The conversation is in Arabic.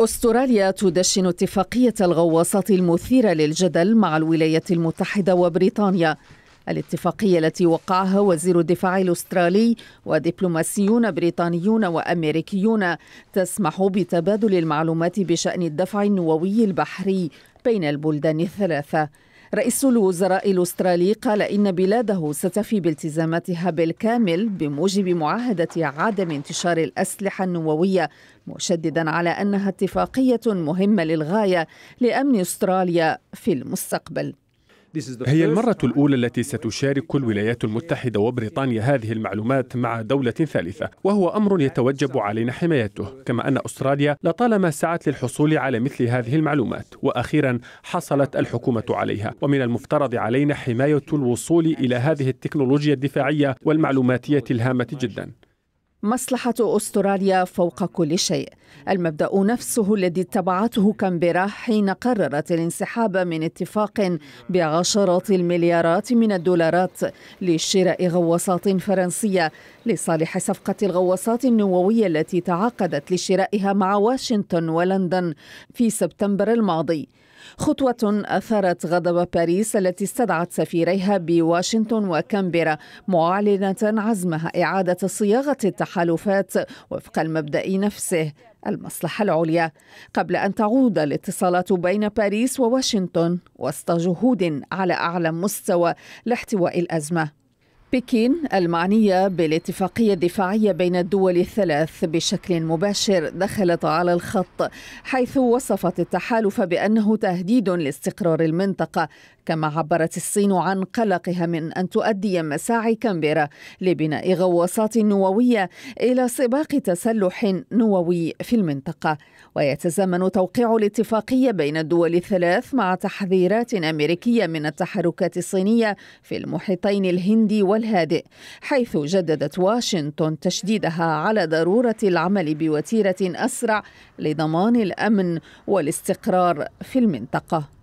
أستراليا تدشن اتفاقية الغواصات المثيرة للجدل مع الولايات المتحدة وبريطانيا. الاتفاقية التي وقعها وزير الدفاع الأسترالي ودبلوماسيون بريطانيون وأمريكيون تسمح بتبادل المعلومات بشأن الدفع النووي البحري بين البلدان الثلاثة. رئيس الوزراء الأسترالي قال إن بلاده ستفي بالتزاماتها بالكامل بموجب معاهدة عدم انتشار الأسلحة النووية، مشددا على أنها اتفاقية مهمة للغاية لأمن أستراليا في المستقبل. هي المرة الأولى التي ستشارك الولايات المتحدة وبريطانيا هذه المعلومات مع دولة ثالثة، وهو أمر يتوجب علينا حمايته، كما أن أستراليا لطالما سعت للحصول على مثل هذه المعلومات، وأخيرا حصلت الحكومة عليها، ومن المفترض علينا حماية الوصول إلى هذه التكنولوجيا الدفاعية والمعلوماتية الهامة جدا. مصلحة أستراليا فوق كل شيء، المبدأ نفسه الذي اتبعته كانبرا حين قررت الانسحاب من اتفاق بعشرات المليارات من الدولارات لشراء غواصات فرنسية لصالح صفقة الغواصات النووية التي تعاقدت لشرائها مع واشنطن ولندن في سبتمبر الماضي. خطوة أثارت غضب باريس التي استدعت سفيريها بواشنطن وكانبرا، معلنة عزمها إعادة صياغة التحالفات وفق المبدأ نفسه، المصلحة العليا، قبل أن تعود الاتصالات بين باريس وواشنطن وسط جهود على أعلى مستوى لاحتواء الأزمة. بكين المعنية بالاتفاقية الدفاعية بين الدول الثلاث بشكل مباشر دخلت على الخط، حيث وصفت التحالف بأنه تهديد لاستقرار المنطقة، كما عبرت الصين عن قلقها من أن تؤدي مساعي كانبرا لبناء غواصات نووية إلى سباق تسلح نووي في المنطقة. ويتزامن توقيع الاتفاقية بين الدول الثلاث مع تحذيرات أمريكية من التحركات الصينية في المحيطين الهندي والهادئ، حيث جددت واشنطن تشديدها على ضرورة العمل بوتيرة أسرع لضمان الأمن والاستقرار في المنطقة.